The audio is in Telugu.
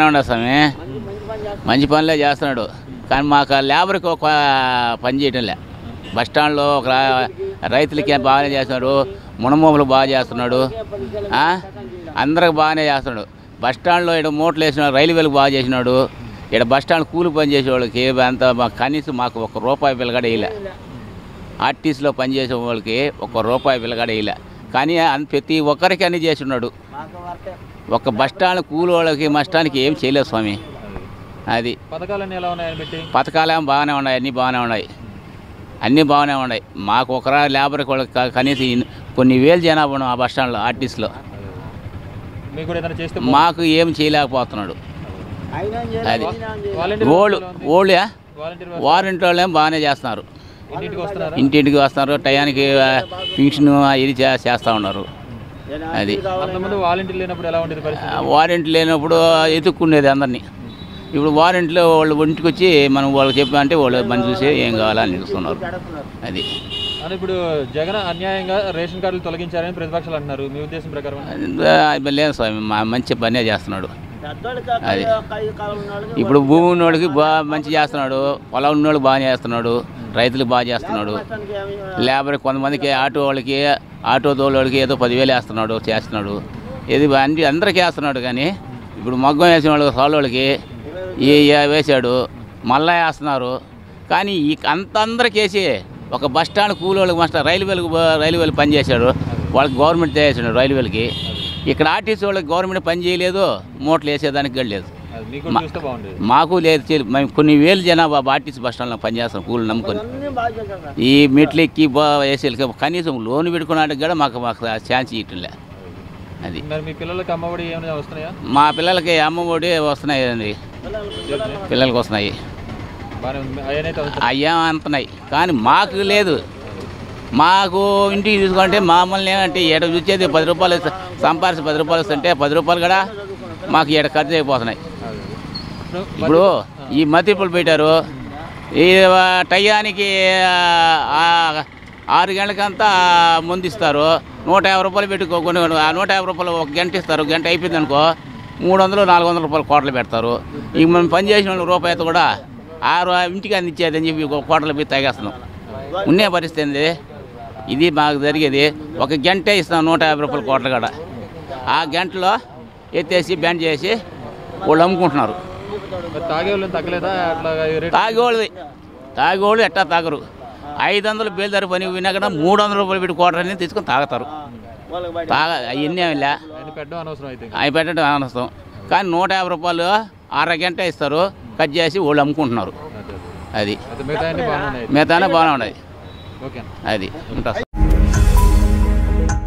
स्वामी मंजी पनले का लेबर की पनी चेयटं ले बस स्टांड रैतल के बहुत मुनमोमल बागा अंदर बागा बस स्टांड मोटल रैलवे बागेना इक बस स्टांड कूल पनचे की अंत कहींसम रूपाई पिलगाड़ आर्टिस्ट पनचे की रूपाई पिलगाड़ కానీ ప్రతి ఒక్కరికి అన్ని చేసి ఉన్నాడు ఒక బస్ స్టాండ్ కూలోళ్ళకి మస్టానికి ఏం చేయలేదు స్వామి అది పతకాలన్నీ ఎలా ఉన్నాయి అంటే పతకాలం బాగానే ఉన్నాయి అన్ని బాగానే ఉన్నాయి మాకు ఒకరా లేబర్ కొలక కనీసం కొన్ని వేల జనాభా ఆ బస్ స్టాండ్ లో ఆర్టిస్ట్ లో మీకు ఏదైనా చేస్తే మాకు ఏం చేయలేకపోతున్నాడు అది వాలంటీర్లు వారంటీర్లు బాగానే చేస్తున్నారు ఇంటింటికి వస్తున్నారు టయానికి ఫిక్షన్ ఇది చేస్తా ఉన్నారు అది అంతమంది వాలంటీర్ లేనప్పుడు ఎలా ఉంటది పరిస్థితి వారంటీ లేనప్పుడు ఎత్తుకునేది అందర్ని ఇప్పుడు వారంటీలో వాళ్ళు ఇంటికి వచ్చి మనం వాళ్ళకి చెప్పామంటే వాళ్ళు మన చూసి ఏం కావాలని నిలుస్తున్నారు అది అని ఇప్పుడు జగన్ అన్యాయంగా రేషన్ కార్డులు తొలగించారని ప్రతిపక్షాలు అంటున్నారు మీ ఉద్దేశం ప్రకారం లేదు స్వామి మంచి పనే చేస్తున్నాడు అది ఇప్పుడు భూమి ఉన్నోడికి మంచి చేస్తున్నాడు పొలం ఉన్నోడు బాగా చేస్తున్నాడు రైతులు బాగా చేస్తున్నాడు లేబర్ కొంతమందికి ఆటో తోలొళ్ళకి ఏదో 10000 చేస్తున్నాడు ఇది అందరికీ చేస్తున్నాడు కానీ ఇప్పుడు మగ్గం వేసిన వాళ్ళకి సాలొళ్ళకి వేసాడు మళ్ళా చేస్తున్నారు కానీ అంత అందరికీ చేసి ఒక బస్ స్టాండ్ కూలోళ్ళకి మాస్టర్ రైల్వేలకు పని చేశాడు వాళ్ళకి గవర్నమెంట్ చేసాడు రైల్వేలకి ఇక్కడ ఆర్టీసీ వాళ్ళకి గవర్నమెంట్ పని చేయలేదు మోటలు వేసేదానికి గడలేదు मैं कोई वेल जनाबा आरटीसी बस स्टांड पे कूल नम्मकोनी मेटल वैसे कहीं लोन पेड़ा चांस अभी मा पिल के अम्मड़ी वस्तना पिल को वस्तना अनाई का इंटे मम्मी चूचे 10 రూపాయలు संपादे 10 రూపాయలు 10 రూపాయలు का खर्चनाई इपड़ू मतिपुल पेटर टया 6 గంటలకంత मुंस्तर 150 రూపాయలు पे 150 రూపాయలు गंट इतर गंट अको 300-400 రూపాయలు कोटल पेड़ता मैं पे रूपये आ इंटे अंदेदन कोटल तेगेस्म उन्े परस्थित इधी जरिए और गंटे इतना 150 రూపాయలు कोटल का आ गंटो एत्ते बैंड वो अम्मकुंटुन्नारु तागेवाళ్ళు ఎట్టా తాగరు 500 బేల్ ధర పని విన్నా కూడా 300 రూపాయలు పెట్టి కోటరని తీసుకొని తాగుతారు అవి పెట్టడం అనవసరం కానీ 150 రూపాయలు అర గంట ఇస్తారు కట్ చేసి వాళ్ళు అమ్ముకుంటున్నారు అది మిగతానే బాగానే ఉన్నాయి అది